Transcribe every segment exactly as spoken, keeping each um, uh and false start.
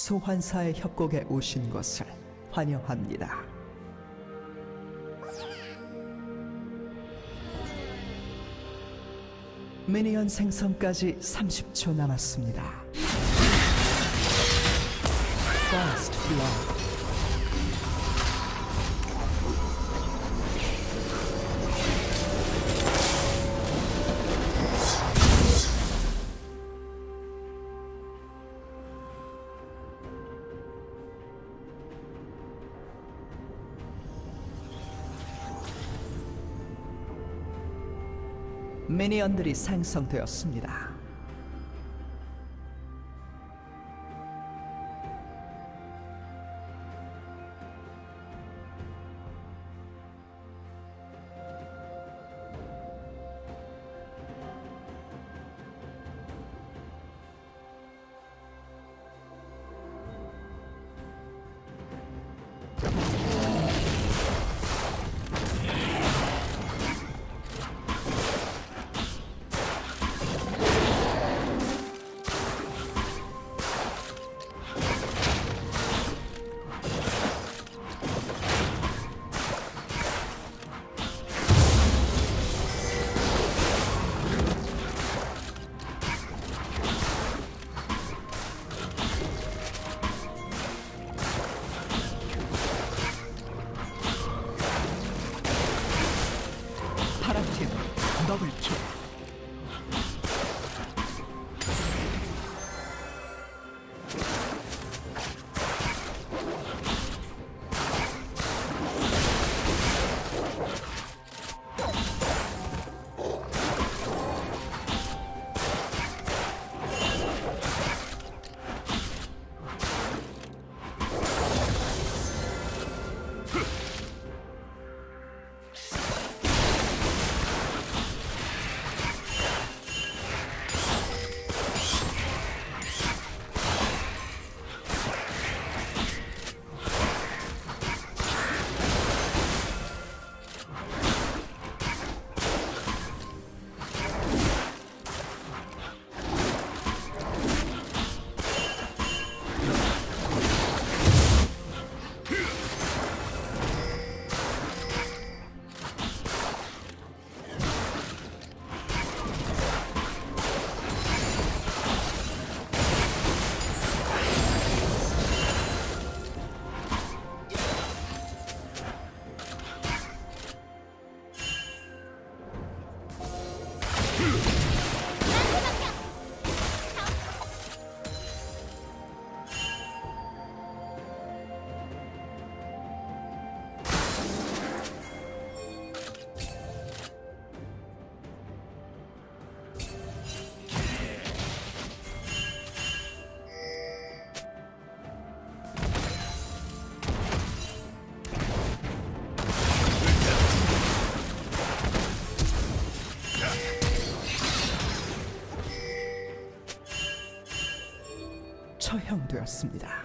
소환사의 협곡에 오신 것을 환영합니다. 미니언 생성까지 삼십 초 남았습니다. Fast Cloud. 미니언들이 생성되었습니다. 더블킬. 처형되었습니다.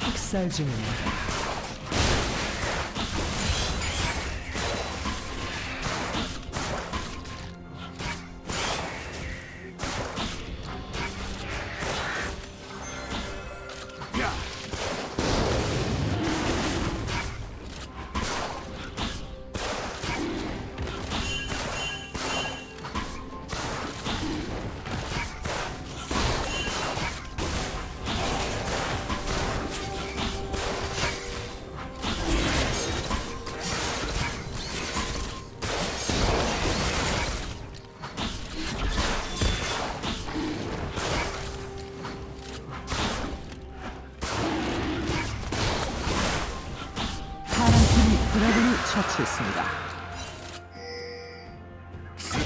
학살 중입니다.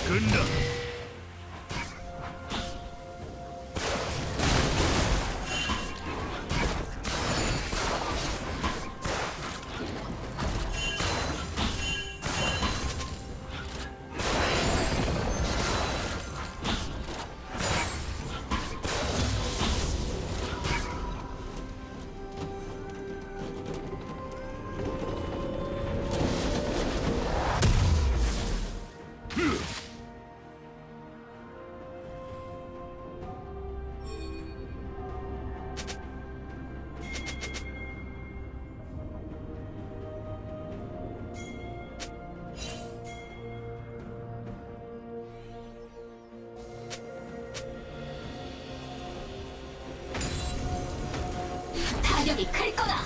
근다. 클 거다.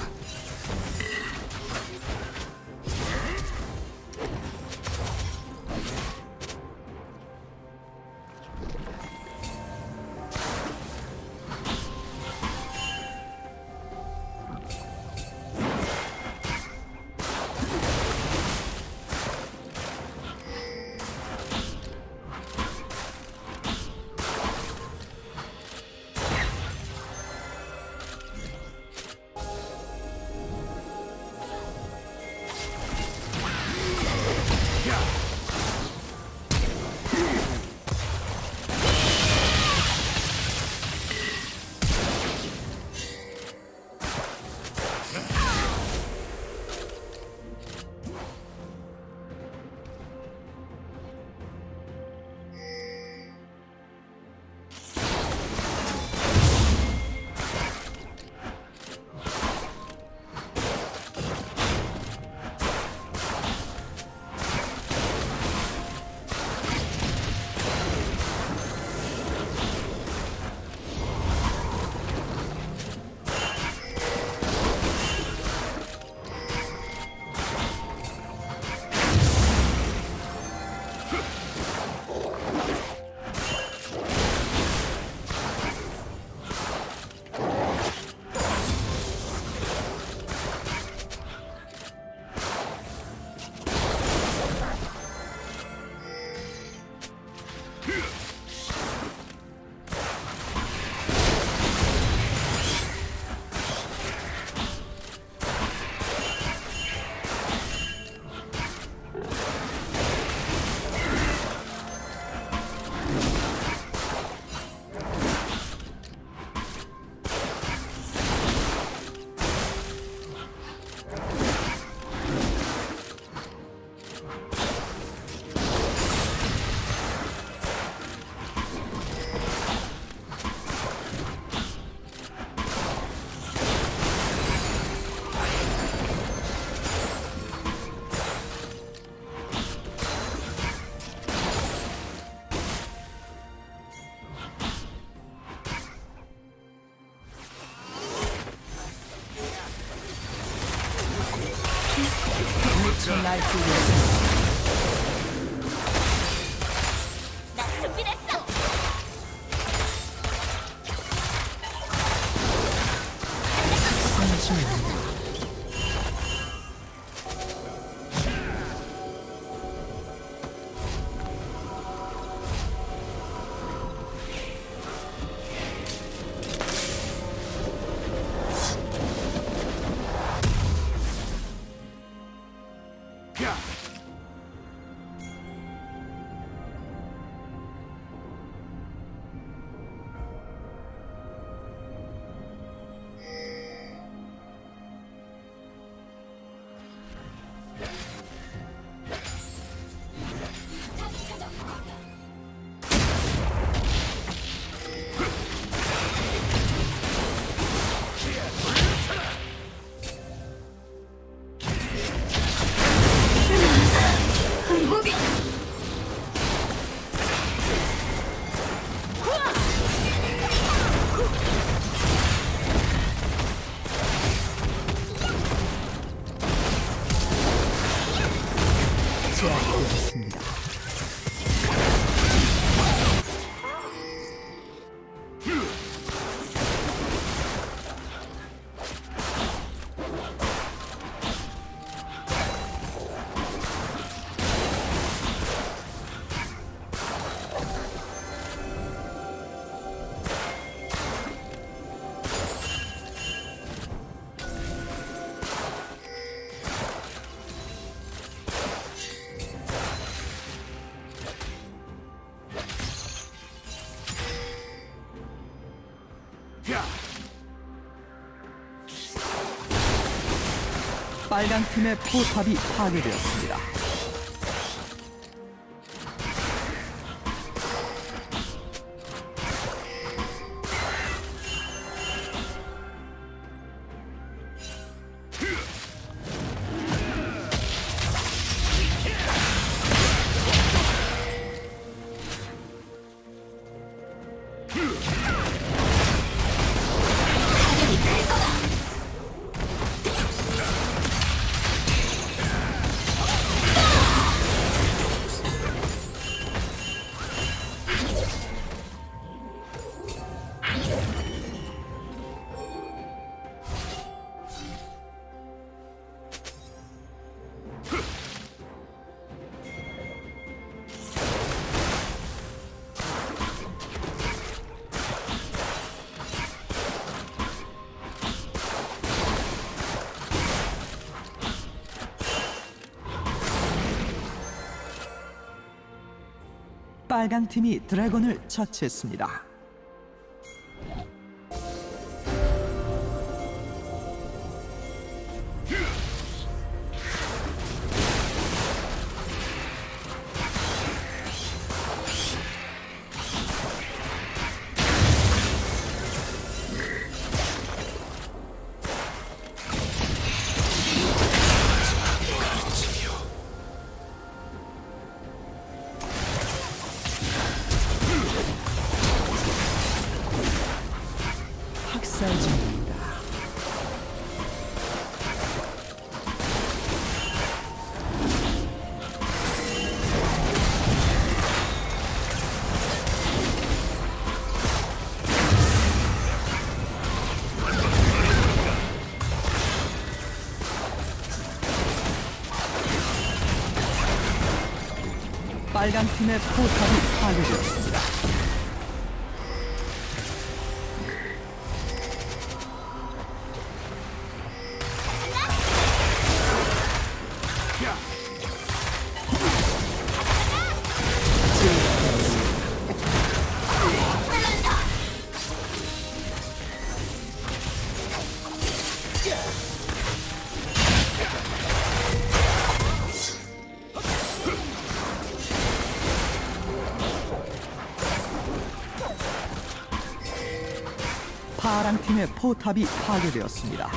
날 죽였어. 나 준비됐어. 삼십 년. Yeah. 빨간 팀의 포탑이 파괴되었습니다. 빨강 팀이 드래곤을 처치했습니다. 빨간 팀의 포탑이 파괴되었습니다. 파랑팀의 포탑이 파괴되었습니다.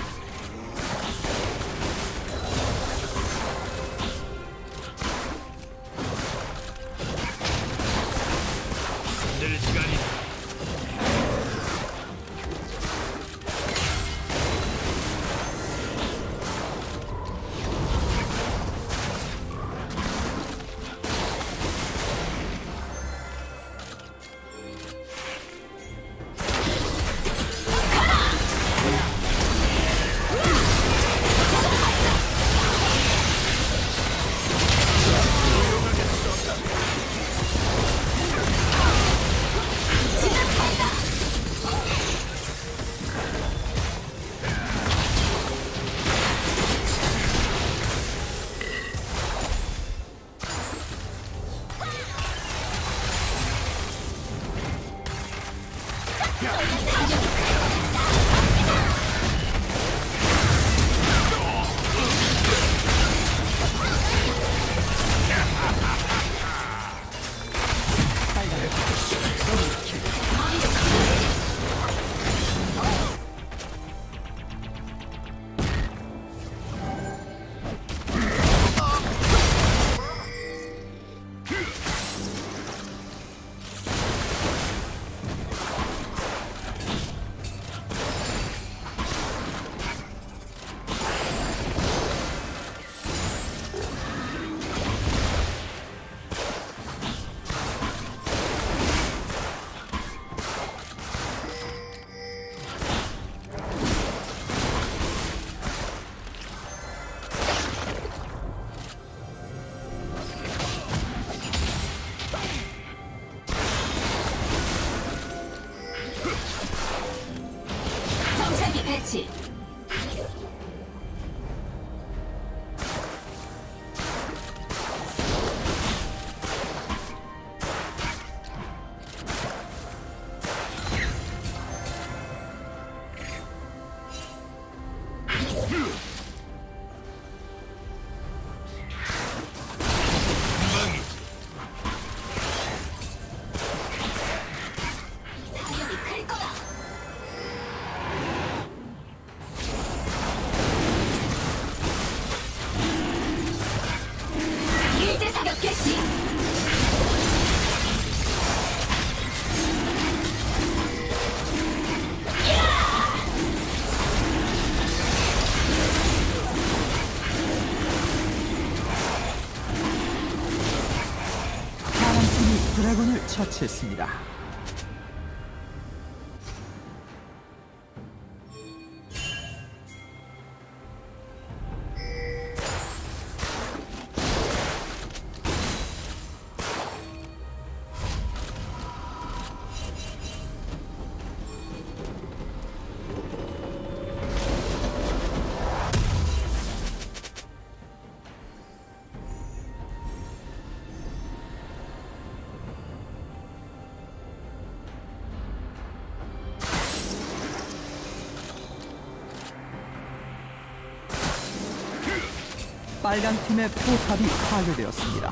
드래곤을 처치했습니다. 빨간 팀의 포탑이 파괴되었습니다.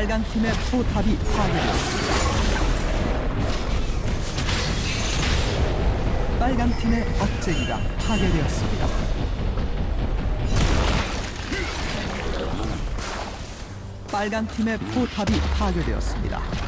빨간 팀의 포탑이 파괴되었습니다. 빨간 팀의 억제기가 파괴되었습니다. 빨간 팀의 포탑이 파괴되었습니다.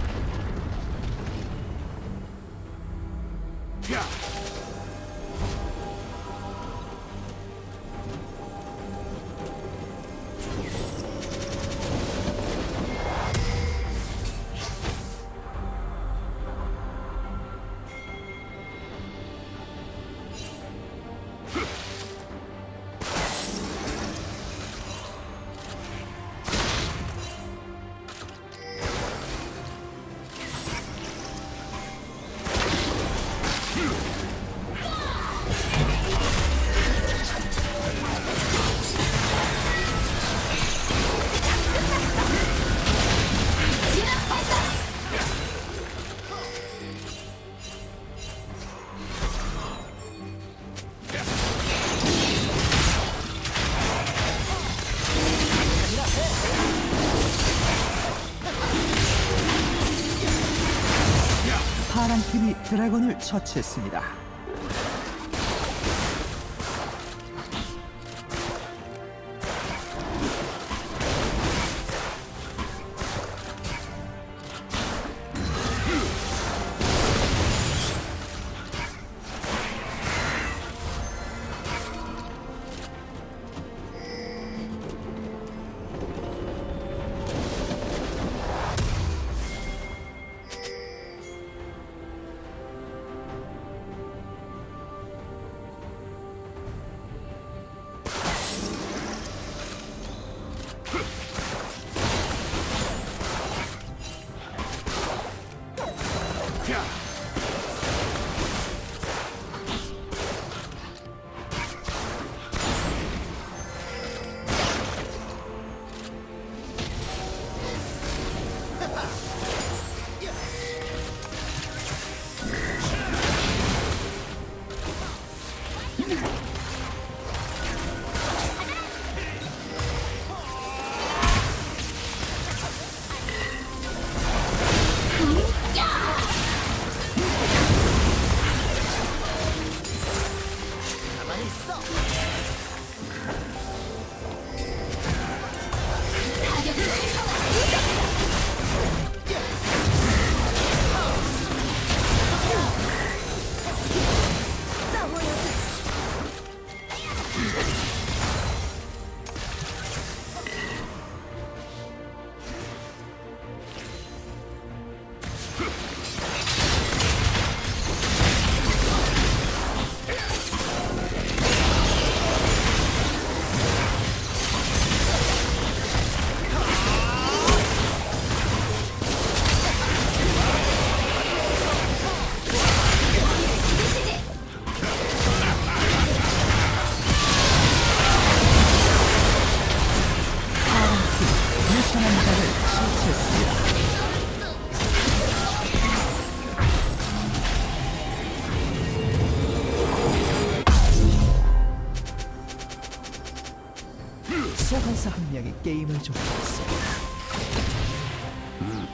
이 드래곤을 처치했습니다. 소환사 한 명이 게임을 종료했습니다. 음.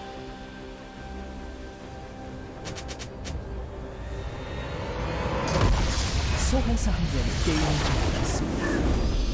소환사 한 명이 게임을 종료했습니다.